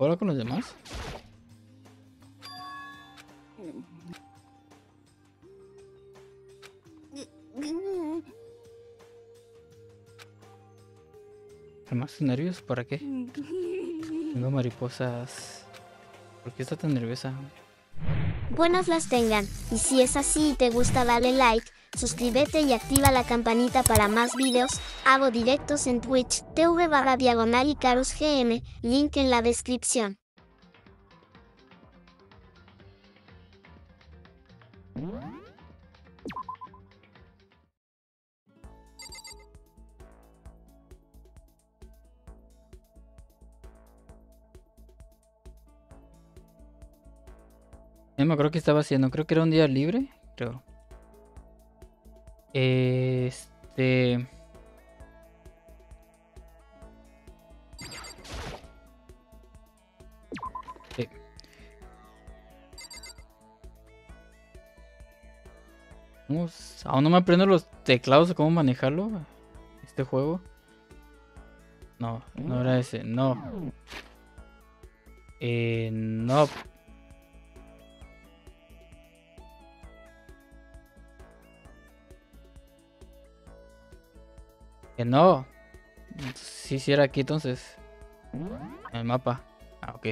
¿Puedo hablar con los demás? ¿Más nervios? ¿Para qué? Tengo mariposas. ¿Por qué está tan nerviosa? Buenas las tengan. Y si es así y te gusta, dale like, suscríbete y activa la campanita para más videos. Hago directos en Twitch, twitch.tv/diagonal icarusgm, link en la descripción. No me acuerdo que estaba haciendo, creo que era un día libre, creo. Sí. Vamos, aún no me aprendo los teclados o cómo manejarlo. Este juego. No, no era ese, no. No. No, si hiciera aquí entonces el mapa. Ah, ok.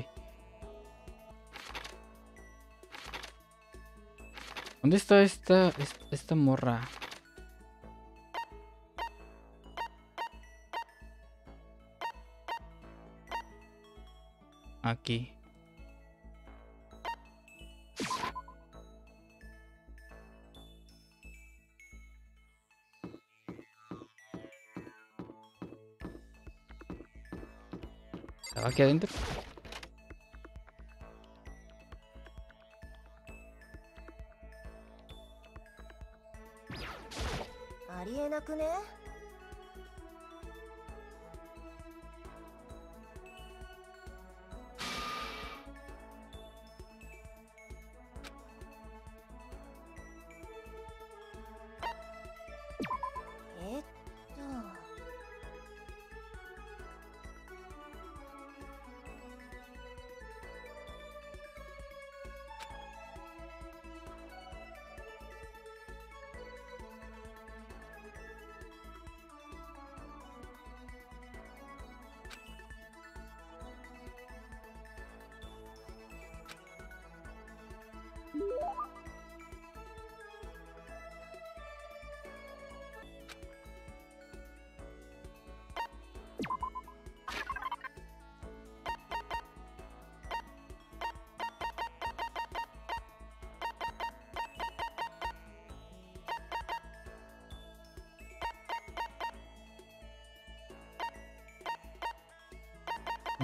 ¿Dónde está esta morra? Aquí. Aquí adentro.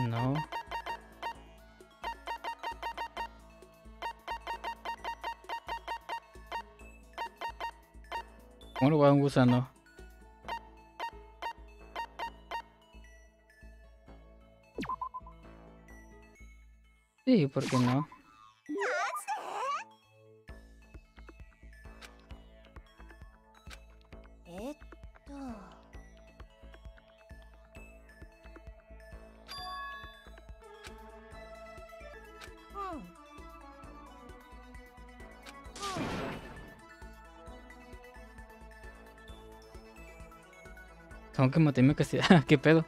No. ¿Cómo lo va un gusano? Sí, ¿por qué no? Tengo que matarme a castidad. ¿Qué pedo?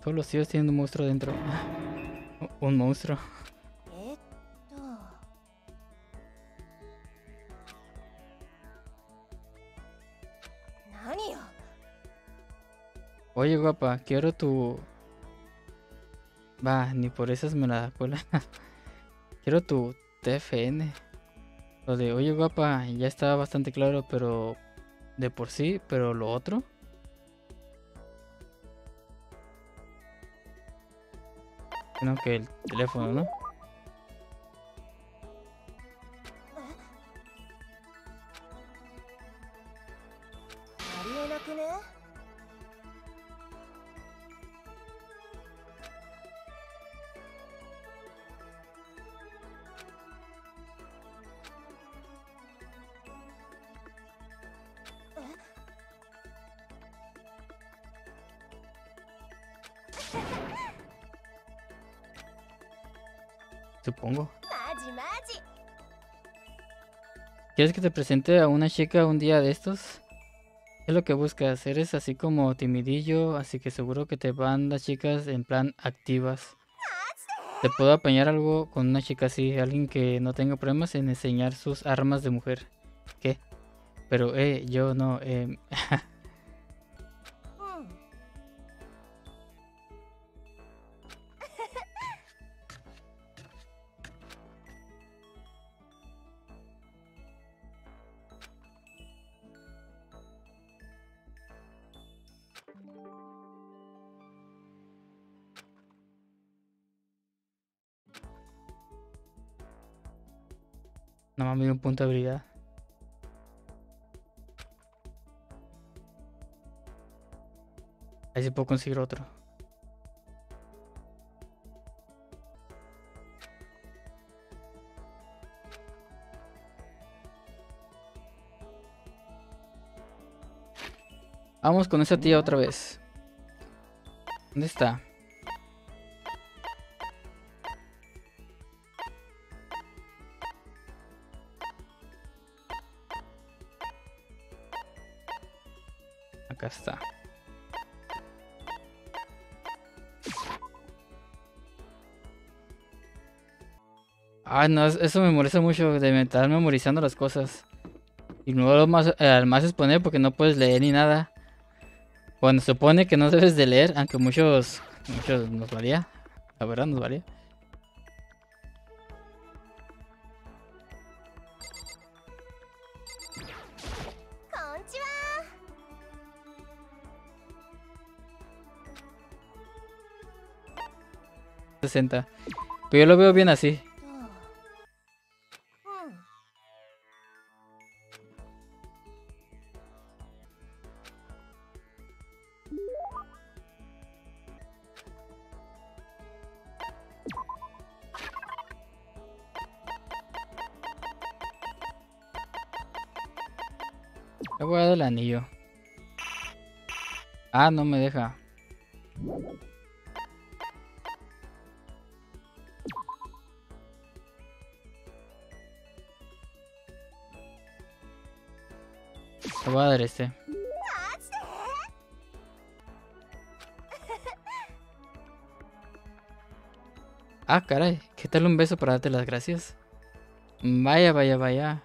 Todos los tíos tienen un monstruo dentro. Un monstruo. Oye guapa, quiero tu... Va, ni por esas me la cuela. Quiero tu TFN. Lo de oye guapa ya estaba bastante claro, pero... De por sí, pero lo otro... No, que el teléfono, ¿no? supongo. ¿Quieres que te presente a una chica un día de estos? ¿Qué es lo que buscas? Eres así como timidillo, así que seguro que te van las chicas en plan activas. Te puedo apañar algo con una chica así, alguien que no tenga problemas en enseñar sus armas de mujer. ¿Qué? Pero, yo no, Nomás me dio un punto de habilidad. Ahí sí puedo conseguir otro. Vamos con esa tía otra vez. ¿Dónde está? Acá está. Ay, no, eso me molesta mucho de estar memorizando las cosas. Y luego al más exponer porque no puedes leer ni nada. Bueno, se supone que no debes de leer, aunque muchos nos valía. La verdad nos valía. Pero yo lo veo bien así. Le voy a dar el anillo. Ah, no me deja. Voy a dar este. Ah, caray. ¿Qué tal un beso para darte las gracias? Vaya, vaya, vaya.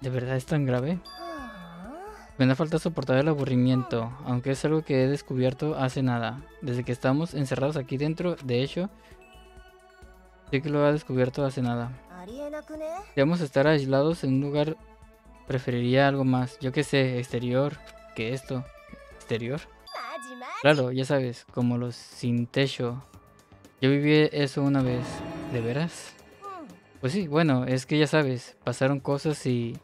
¿De verdad es tan grave? Me da falta soportar el aburrimiento, aunque es algo que he descubierto hace nada. Desde que estamos encerrados aquí dentro, de hecho, sí que lo he descubierto hace nada. Debemos estar aislados en un lugar, preferiría algo más, yo que sé, exterior, que esto. ¿Exterior? Claro, ya sabes, como los sin techo. Yo viví eso una vez, ¿de veras? Pues sí, bueno, es que ya sabes, pasaron cosas y...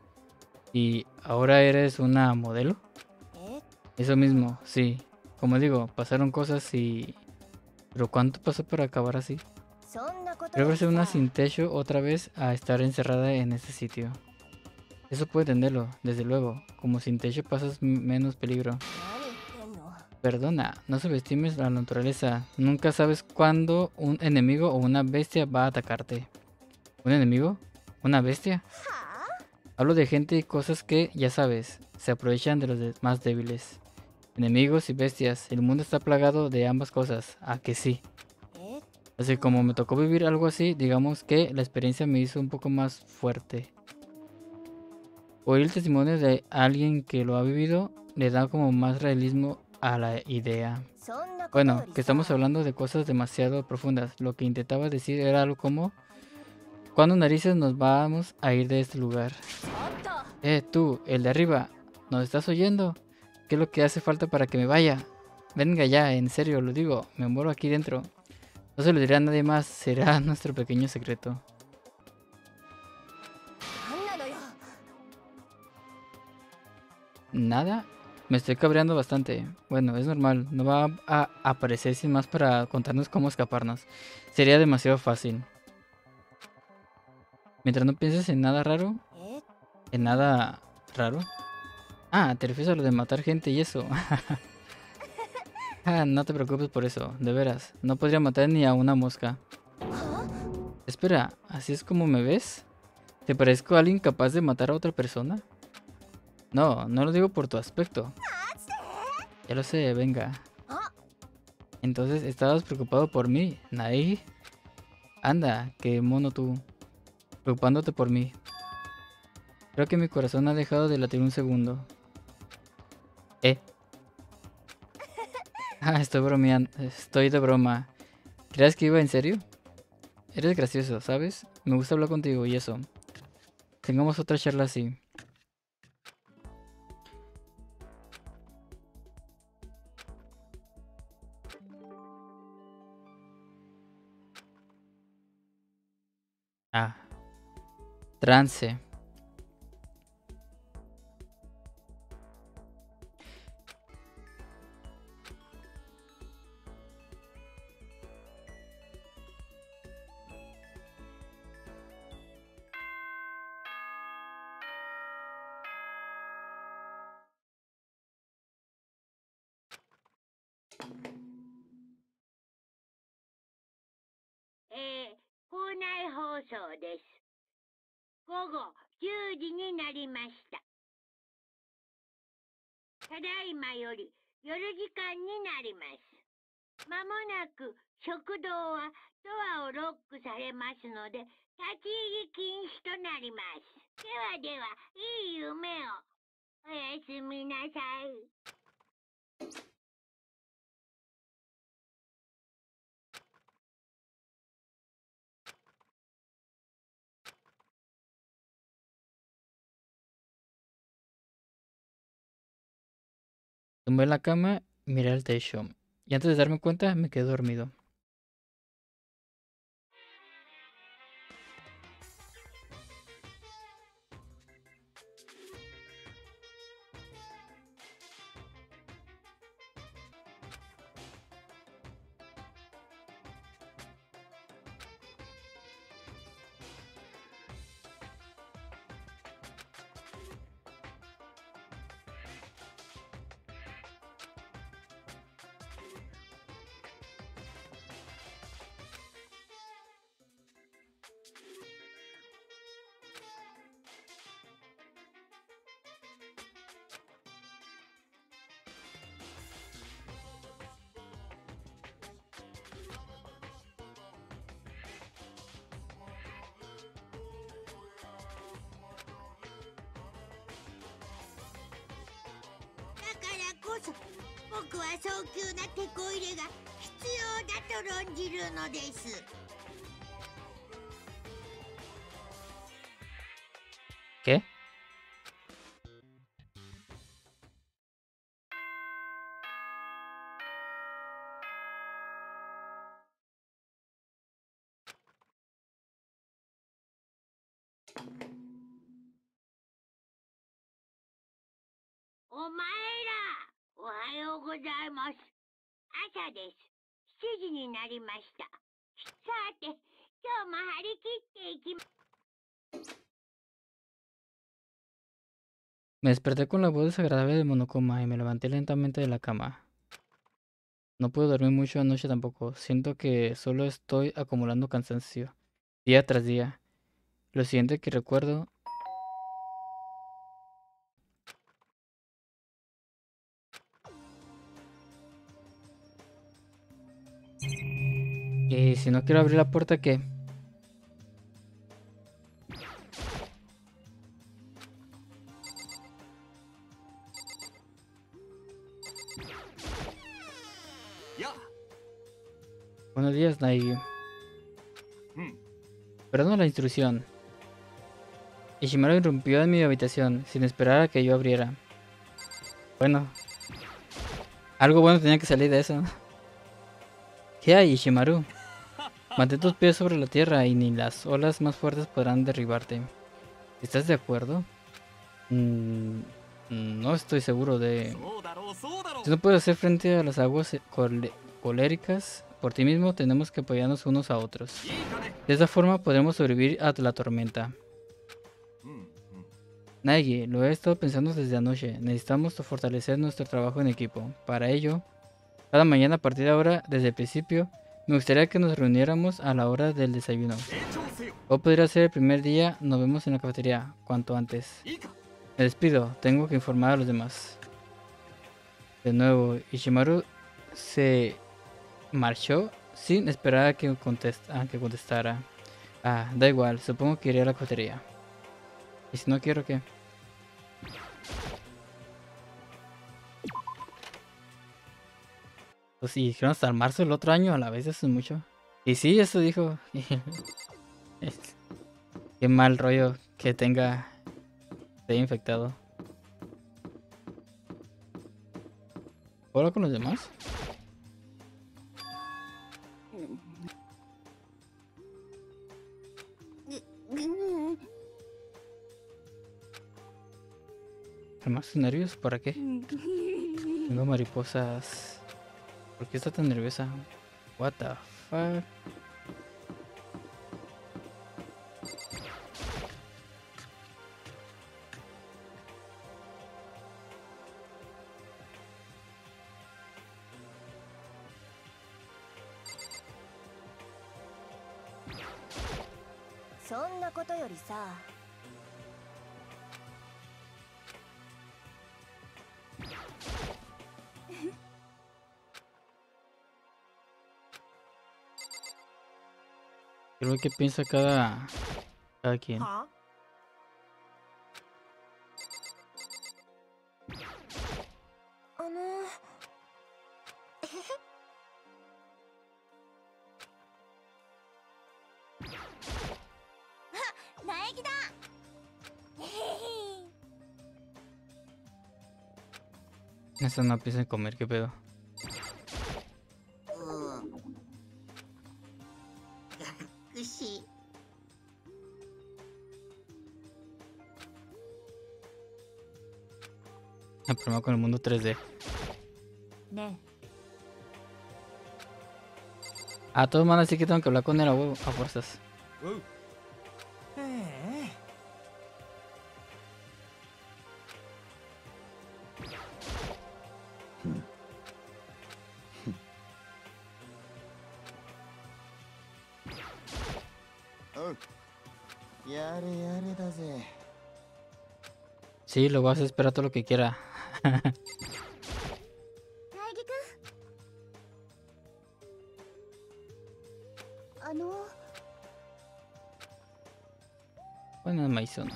¿Y ahora eres una modelo? Eso mismo, sí. Como digo, pasaron cosas y... ¿Pero cuánto pasó para acabar así? Debe ser una sin techo otra vez a estar encerrada en este sitio. Eso puedo entenderlo, desde luego. Como sin techo pasas menos peligro. Perdona, no subestimes la naturaleza. Nunca sabes cuándo un enemigo o una bestia va a atacarte. ¿Un enemigo? ¿Una bestia? Hablo de gente y cosas que, ya sabes, se aprovechan de los más débiles. Enemigos y bestias, el mundo está plagado de ambas cosas, ¿a que sí? Así como me tocó vivir algo así, digamos que la experiencia me hizo un poco más fuerte. Oír el testimonio de alguien que lo ha vivido le da como más realismo a la idea. Bueno, que estamos hablando de cosas demasiado profundas. Lo que intentaba decir era algo como... ¿Cuándo narices nos vamos a ir de este lugar? Tú, el de arriba, ¿nos estás oyendo? ¿Qué es lo que hace falta para que me vaya? Venga ya, en serio, lo digo, me muero aquí dentro. No se lo diré a nadie más, será nuestro pequeño secreto. ¿Nada? Me estoy cabreando bastante. Bueno, es normal, no va a aparecer sin más para contarnos cómo escaparnos. Sería demasiado fácil. Mientras no pienses en nada raro. ¿En nada raro? Ah, te refieres a lo de matar gente y eso. Ah, no te preocupes por eso, de veras. No podría matar ni a una mosca. Espera, ¿así es como me ves? ¿Te parezco a alguien capaz de matar a otra persona? No, no lo digo por tu aspecto. Ya lo sé, venga. Entonces, ¿estabas preocupado por mí, Naegi? Anda, qué mono tú. Preocupándote por mí. Creo que mi corazón ha dejado de latir un segundo. Ah, estoy bromeando. Estoy de broma. ¿Crees que iba en serio? Eres gracioso, ¿sabes? Me gusta hablar contigo y eso. Tengamos otra charla así. Ah. Trance. Tumbé en la cama, miré al techo, y antes de darme cuenta me quedé dormido. ¿Qué? Me desperté con la voz desagradable de Monokuma y me levanté lentamente de la cama. No pude dormir mucho anoche tampoco. Siento que solo estoy acumulando cansancio, día tras día. Lo siguiente que recuerdo... Y si no quiero abrir la puerta, ¿qué? Buenos días, Naegi. Perdón la intrusión. Ishimaru irrumpió en mi habitación sin esperar a que yo abriera. Bueno, algo bueno tenía que salir de eso. ¿Qué hay, Ishimaru? Mantén tus pies sobre la tierra y ni las olas más fuertes podrán derribarte. ¿Estás de acuerdo? No estoy seguro de... Si no puedo hacer frente a las aguas coléricas, Por ti mismo tenemos que apoyarnos unos a otros. De esa forma podremos sobrevivir a la tormenta. Naegi, lo he estado pensando desde anoche. Necesitamos fortalecer nuestro trabajo en equipo. Para ello, cada mañana a partir de ahora, desde el principio, me gustaría que nos reuniéramos a la hora del desayuno. O podría ser el primer día, nos vemos en la cafetería, cuanto antes. Me despido, tengo que informar a los demás. De nuevo, Ishimaru se marchó sin esperar a que contestara. Ah, da igual, supongo que iré a la cafetería. ¿Y si no quiero qué? Pues sí, dijeron hasta marzo del otro año, a la vez eso es mucho. Y sí, eso dijo. Qué mal rollo que tenga. Esté infectado. ¿Puedo hablar con los demás? ¿Más nervios? ¿Para qué? Tengo mariposas. ¿Por qué está tan nerviosa? What the fuck? Creo que piensa cada quien. Esta no piensa en comer, ¿qué pedo? El problema con el mundo 3D. No. A todos van a decir que tengo que hablar con él a fuerzas. Sí, lo vas a esperar todo lo que quiera. Bueno, maizón.